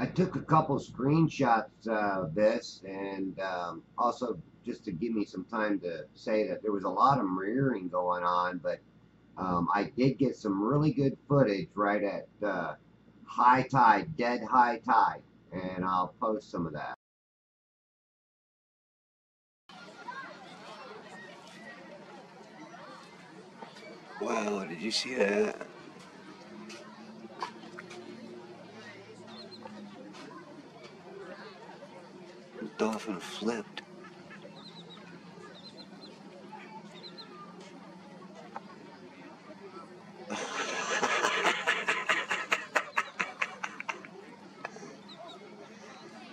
I took a couple screenshots of this, and also just to give me some time to say that there was a lot of mirroring going on, but I did get some really good footage right at high tide, dead high tide, and I'll post some of that. Wow, did you see that? The dolphin flipped.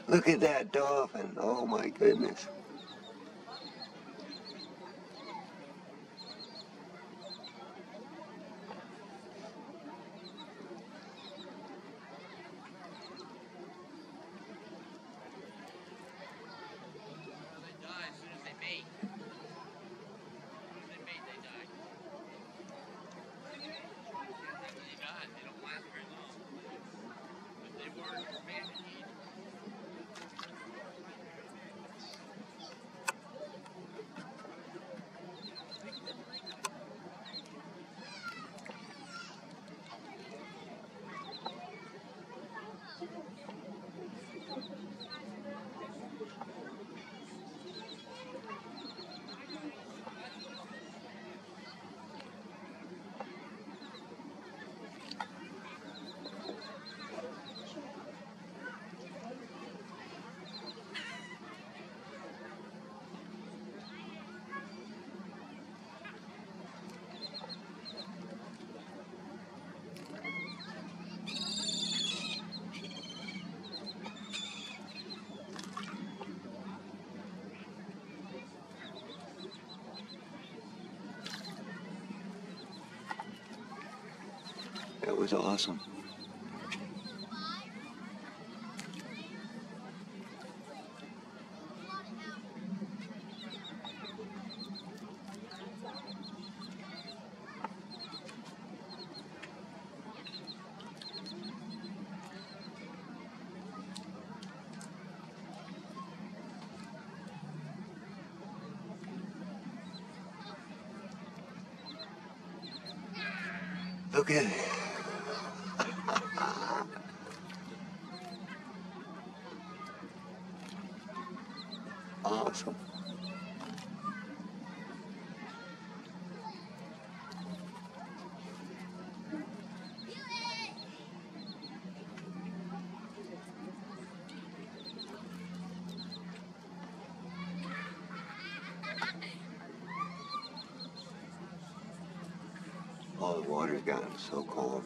Look at that dolphin, oh my goodness. That was awesome. Look at it. Awesome. Oh, the water's gotten so cold.